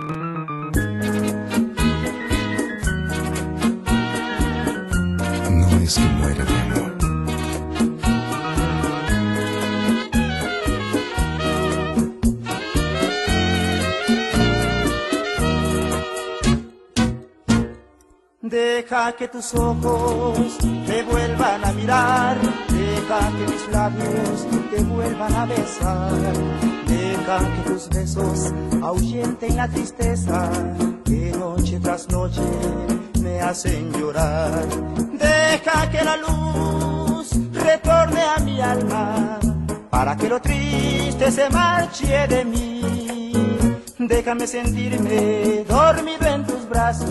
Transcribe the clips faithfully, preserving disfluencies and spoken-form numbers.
No es que muera de amor, deja que tus ojos te vuelvan a mirar, deja que mis labios te vuelvan a besar, deja que tus besos ahuyenten la tristeza que noche tras noche me hacen llorar, deja que la luz retorne a mi alma para que lo triste se marche de mí, déjame sentirme dormido en tus brazos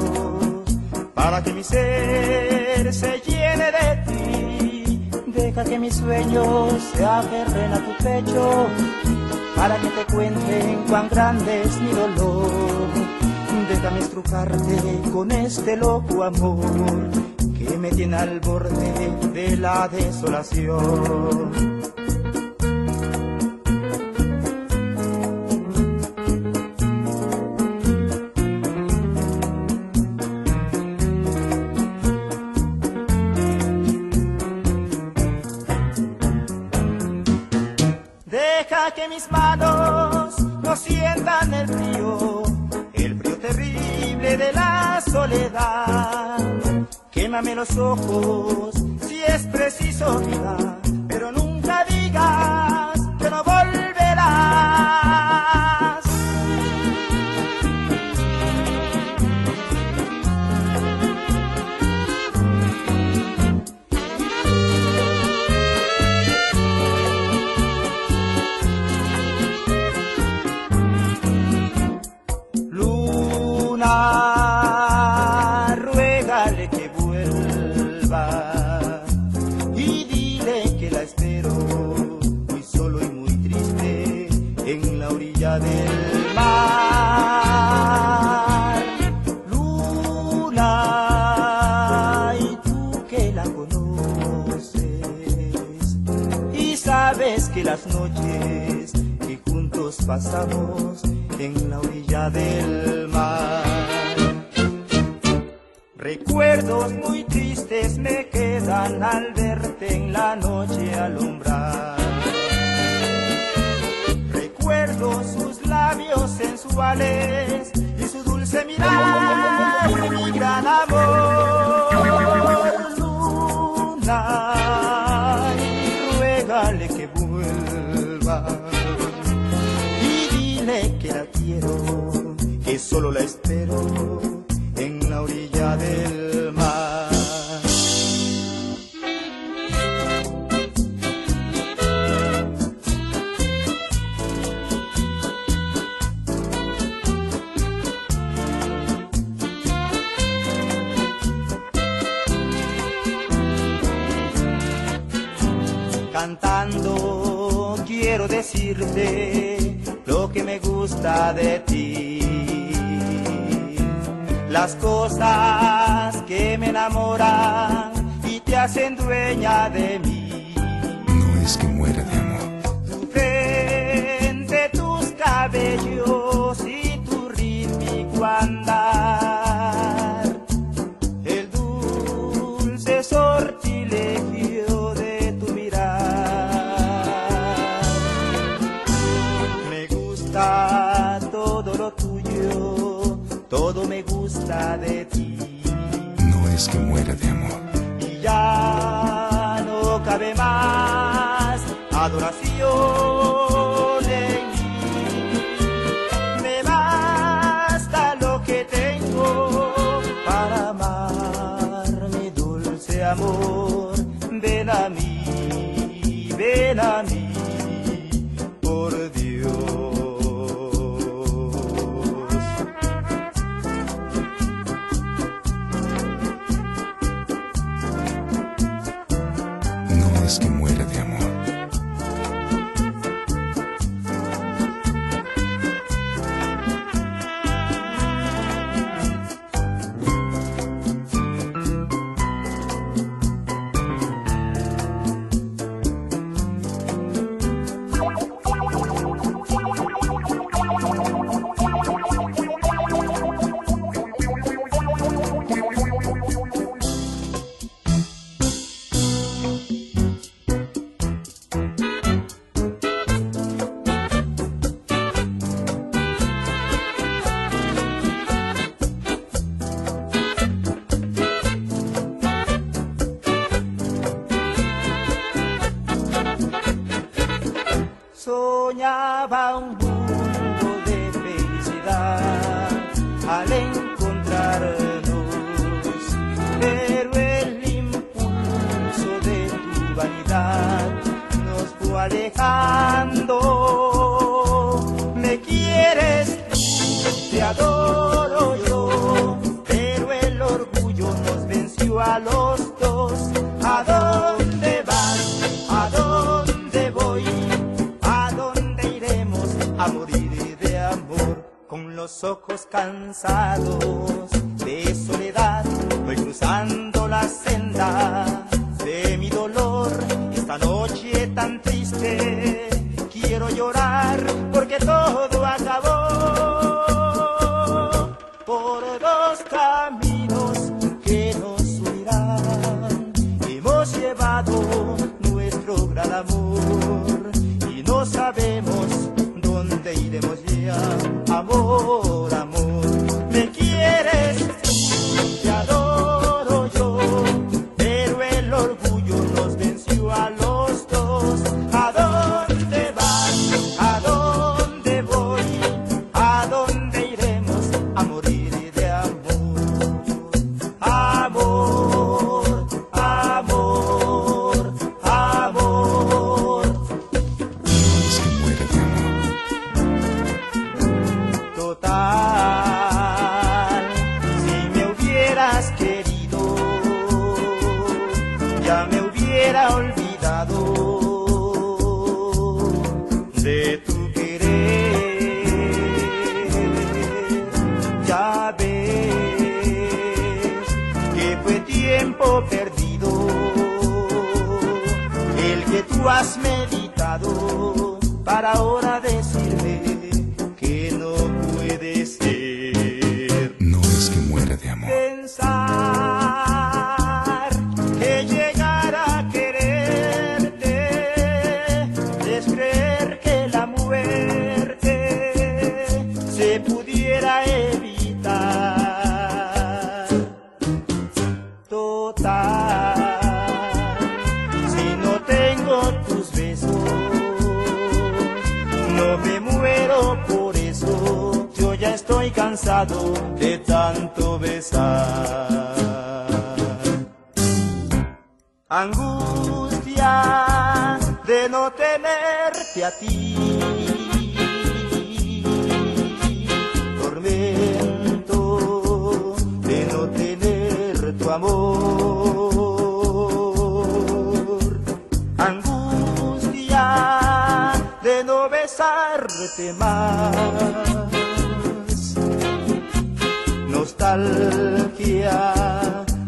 para que mi ser se llene de ti, deja que mis sueños se aferren a tu pecho, para que te cuenten cuán grande es mi dolor, déjame estrujarte con este loco amor, que me tiene al borde de la desolación. Deja que mis manos no sientan el frío, el frío terrible de la soledad. Quémame los ojos si es preciso, vida, pero nunca digas que no volverás. Ruégale que vuelva y dile que la espero muy solo y muy triste en la orilla del mar. Luna, y tú que la conoces y sabes que las noches que juntos pasamos en la orilla del mar, recuerdos muy tristes me quedan al verte en la noche alumbrar. Recuerdo sus labios sensuales y su dulce mirar de mi gran amor. Luna, y ruégale que vuelva y dile que la quiero, que solo la espero en la orilla del mar. Cantando quiero decirte lo que me gusta de ti, las cosas que me enamoran y te hacen dueña de mí. No es que muera de amor. Tu frente, tus cabellos y tu rítmico andar, el dulce sortilegio de tu mirar. Me gusta todo lo tuyo, todo me gusta de ti. No es que muera de amor. Y ya no cabe más adoración en mí. Me basta lo que tengo para amar, mi dulce amor. Ven a mí, ven a mí. No es que muera de amor. soñaba un mundo de felicidad al encontrarnos, pero el impulso de tu vanidad nos fue alejando. Me quieres tú, te adoro yo, pero el orgullo nos venció a los dos. ¿A dónde vas? ¿A dónde voy? ¿A dónde iremos a morir de amor? Con los ojos cansados de soledad, voy cruzando la senda de mi dolor. Esta noche tan triste, quiero llorar porque todo acabó. Por dos caminos que nos unirán hemos llevado nuestro gran amor, y no sabemos dónde iremos ya, amor, amor. Me quieres tú, te adoro yo, pero el orgullo nos venció a los dos. ¿A dónde vas? ¿A dónde voy? ¿A dónde iremos a morir de amor? Amor, amor, amor. Se muere de amor. Total, si me hubieras querido, ya me hubiera olvidado de tu querer. Ya ves que fue tiempo perdido el que tú has meditado para ahora decirme que no puede ser. No es que muera de amor. Pensar que llegar a quererte es creer que la muerte se pudiera evitar. Total, si no tengo tus besos, no me muero por eso. Yo ya estoy cansado de tanto besar. Angustia de no tenerte a ti, tormento de no tener tu amor, angustia de no besarte más, nostalgia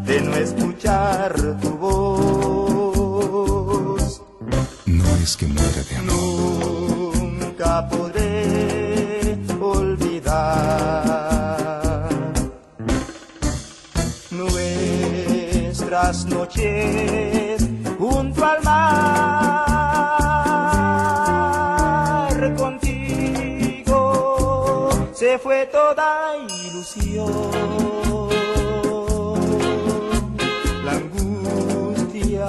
de no escuchar tu voz. No es que muera de amor. Nunca podré olvidar nuestras noches junto al mar. Contigo se fue toda ilusión, la angustia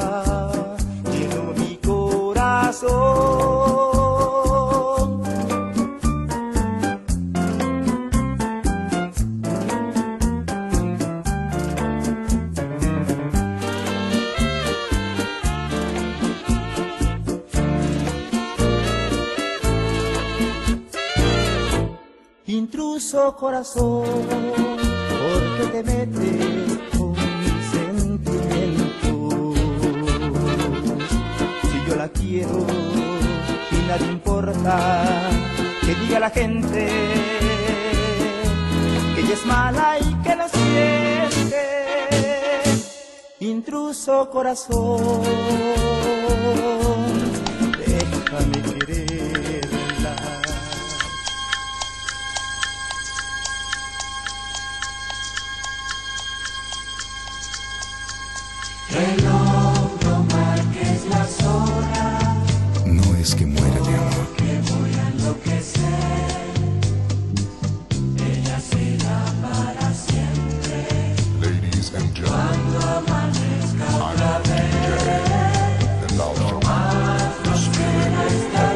llenó mi corazón. Intruso corazón, ¿por qué te metes con mis sentimientos? Si yo la quiero y nada importa que diga la gente que ella es mala y que no siente. Intruso corazón, déjame quererla. Es que muera de amor. Que voy a enloquecer. Ella será para siempre. Ladies and gentlemen, cuando amanezca otra vez, más nos queda estar.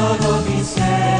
todo mi ser.